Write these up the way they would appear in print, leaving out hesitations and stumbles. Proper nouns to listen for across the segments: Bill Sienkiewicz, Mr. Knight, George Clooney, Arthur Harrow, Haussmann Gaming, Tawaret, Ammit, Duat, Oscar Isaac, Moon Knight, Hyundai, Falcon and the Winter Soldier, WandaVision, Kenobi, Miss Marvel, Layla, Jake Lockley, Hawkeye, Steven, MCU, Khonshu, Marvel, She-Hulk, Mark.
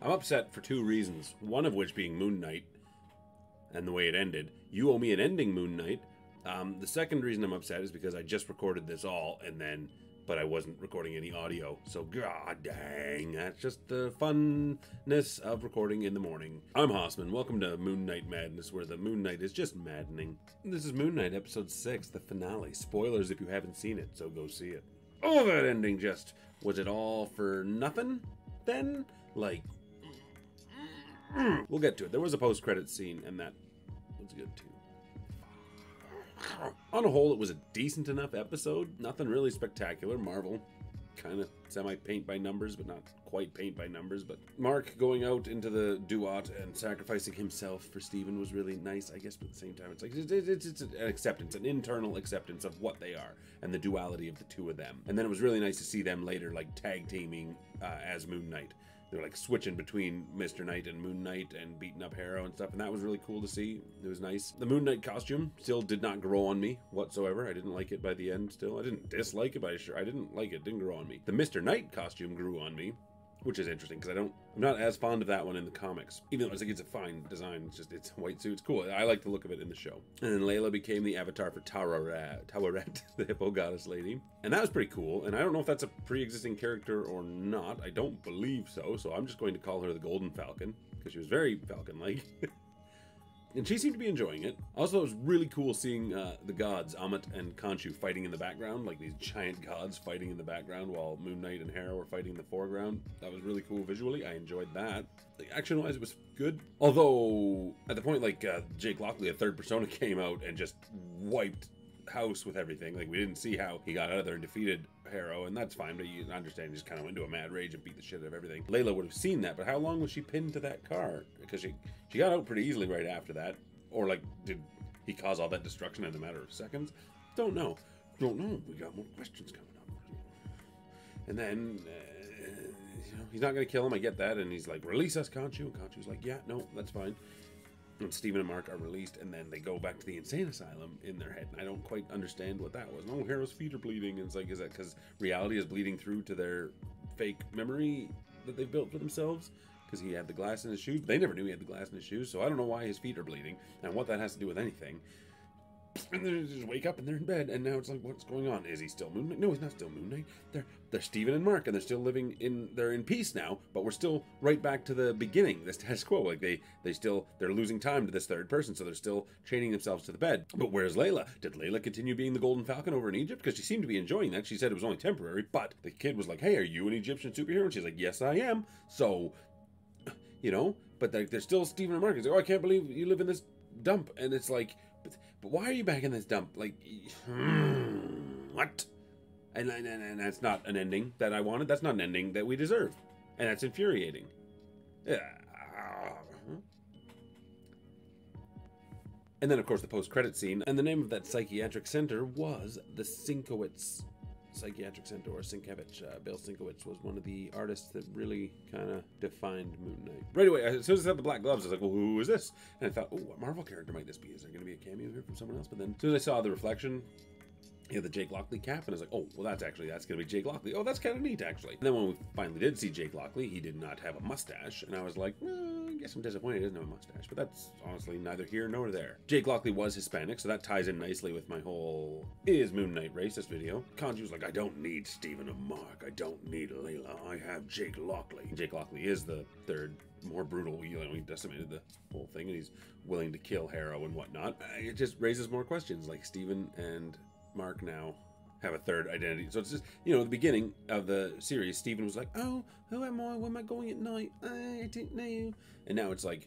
I'm upset for two reasons, one of which being Moon Knight and the way it ended. You owe me an ending, Moon Knight. The second reason I'm upset is because I just recorded this all, and then, but I wasn't recording any audio. So, god dang, that's just the funness of recording in the morning. I'm Haussmann. Welcome to Moon Knight Madness, where the Moon Knight is just maddening. This is Moon Knight, episode 6, the finale. Spoilers if you haven't seen it, so go see it. Oh, that ending just... was it all for nothing, then? Like... we'll get to it. There was a post-credits scene, and that was good, too. On a whole, it was a decent enough episode. Nothing really spectacular. Marvel, kind of semi-paint by numbers, but not quite paint by numbers. But Mark going out into the Duat and sacrificing himself for Steven was really nice, I guess. But at the same time, it's like it's an acceptance, an internal acceptance of what they are and the duality of the two of them. And then it was really nice to see them later, like tag teaming as Moon Knight. They were like switching between Mr. Knight and Moon Knight and beating up Harrow and stuff, and that was really cool to see. It was nice. The Moon Knight costume still did not grow on me whatsoever. I didn't like it by the end still. I didn't dislike it, but I didn't like it. Didn't grow on me. The Mr. Knight costume grew on me, which is interesting because I'm not as fond of that one in the comics. Even though it's like, it's a fine design, it's just, it's a white suit, it's cool. I like the look of it in the show. And then Layla became the avatar for Tawaret, the hippo goddess lady. And that was pretty cool. And I don't know if that's a pre-existing character or not. I don't believe so. So I'm just going to call her the Golden Falcon because she was very Falcon-like. And she seemed to be enjoying it. Also, it was really cool seeing the gods, Ammit and Khonshu, fighting in the background. Like, these giant gods fighting in the background while Moon Knight and Harrow were fighting in the foreground. That was really cool visually. I enjoyed that. Like, action-wise, it was good. Although, at the point, like, Jake Lockley, a third persona, came out and just wiped house with everything. Like, we didn't see how he got out of there and defeated Harrow, and that's fine, but you understand he just kind of went into a mad rage and beat the shit out of everything. Layla would have seen that, but how long was she pinned to that car? Because she got out pretty easily right after that. Or, like, did he cause all that destruction in a matter of seconds? Don't know. Don't know. We got more questions coming up. And then, you know, he's not going to kill him, I get that, and he's like, release us, Khonshu, and Khonshu's like, yeah, no, that's fine. And Steven and Mark are released, and then they go back to the insane asylum in their head. And I don't quite understand what that was. Oh, Harrow's feet are bleeding. And it's like, is that because reality is bleeding through to their fake memory that they've built for themselves? Because he had the glass in his shoes. They never knew he had the glass in his shoes, so I don't know why his feet are bleeding and what that has to do with anything. And then they just wake up and they're in bed, and now it's like, what's going on? Is he still Moon Knight? No, he's not still Moon Knight. They're Steven and Mark, and they're still living in, they're in peace now, but we're still right back to the beginning, the status quo. Like, they're losing time to this third person, so they're still chaining themselves to the bed. But where's Layla? Did Layla continue being the Golden Falcon over in Egypt? Because she seemed to be enjoying that. She said it was only temporary, but the kid was like, hey, are you an Egyptian superhero? And she's like, yes, I am. So, you know, but they're still Steven and Mark. He's like, oh, I can't believe you live in this dump. And it's like, but why are you back in this dump? Like, what? And that's not an ending that I wanted. That's not an ending that we deserve. And that's infuriating. And then, of course, the post-credit scene. And the name of that psychiatric center was the Sienkiewicz Psychiatric Center, or Sienkiewicz. Bill Sienkiewicz was one of the artists that really kind of defined Moon Knight. Right away, as soon as I saw the black gloves, I was like, well, who is this? And I thought, oh, what Marvel character might this be? Is there going to be a cameo here from someone else? But then as soon as I saw the reflection, he had the Jake Lockley cap, and I was like, oh, well, that's going to be Jake Lockley. Oh, that's kind of neat, actually. And then when we finally did see Jake Lockley, he did not have a mustache, and I was like, I guess I'm disappointed he doesn't have a mustache, but that's honestly neither here nor there. Jake Lockley was Hispanic, so that ties in nicely with my whole is Moon Knight racist video. Khonshu was like, I don't need Steven and Mark. I don't need Layla. I have Jake Lockley. And Jake Lockley is the third, more brutal, you know, he decimated the whole thing, and he's willing to kill Harrow and whatnot. It just raises more questions, like Steven and Mark now have a third identity. So it's just, you know, the beginning of the series, Steven was like, oh, who am I? Where am I going at night? I didn't know. And now it's like,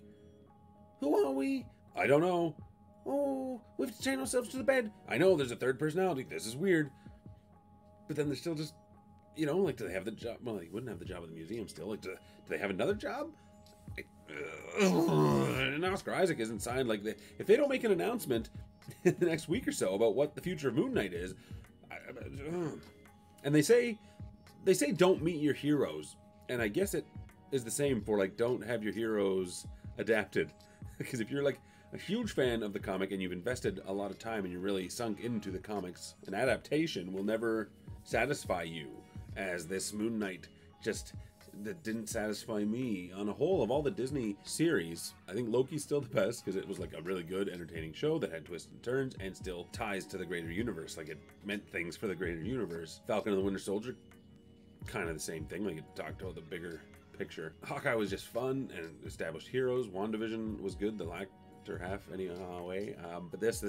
who are we? I don't know. Oh, we have to chain ourselves to the bed. I know there's a third personality. This is weird. But then they're still just, you know, like, do they have the job? Well, they wouldn't have the job at the museum still. Like, do they have another job? And Oscar Isaac isn't signed. Like, if they don't make an announcement in the next week or so about what the future of Moon Knight is, and they say don't meet your heroes, and I guess it is the same for, like, don't have your heroes adapted, because if you're like a huge fan of the comic and you've invested a lot of time and you're really sunk into the comics, an adaptation will never satisfy you as this Moon Knight just that didn't satisfy me. On a whole, of all the Disney series, I think Loki's still the best because it was like a really good, entertaining show that had twists and turns and still ties to the greater universe. Like, it meant things for the greater universe. Falcon and the Winter Soldier, kind of the same thing. Like, it talked about the bigger picture. Hawkeye was just fun and established heroes. WandaVision was good. The lack or half any way, but this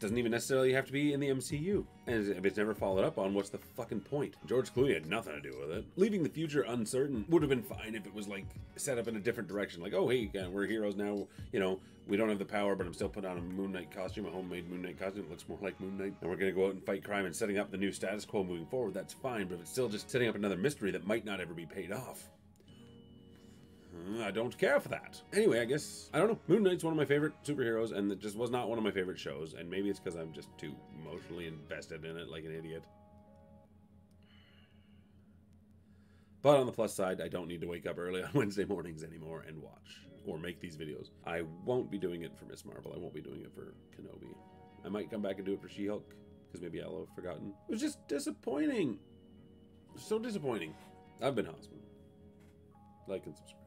doesn't even necessarily have to be in the MCU, and it's never followed up on. What's the fucking point? George Clooney had nothing to do with it. Leaving the future uncertain would have been fine if it was like set up in a different direction, like, oh hey, we're heroes now, you know, we don't have the power, but I'm still putting on a Moon Knight costume, a homemade Moon Knight costume. It looks more like Moon Knight, and we're gonna go out and fight crime and setting up the new status quo moving forward. That's fine, but if it's still just setting up another mystery that might not ever be paid off, I don't care for that. Anyway, I guess, I don't know. Moon Knight's one of my favorite superheroes, and it just was not one of my favorite shows, and maybe it's because I'm just too emotionally invested in it like an idiot. But on the plus side, I don't need to wake up early on Wednesday mornings anymore and watch or make these videos. I won't be doing it for Miss Marvel. I won't be doing it for Kenobi. I might come back and do it for She-Hulk, because maybe I'll have forgotten. It was just disappointing. So disappointing. I've been Haussmann. Like and subscribe.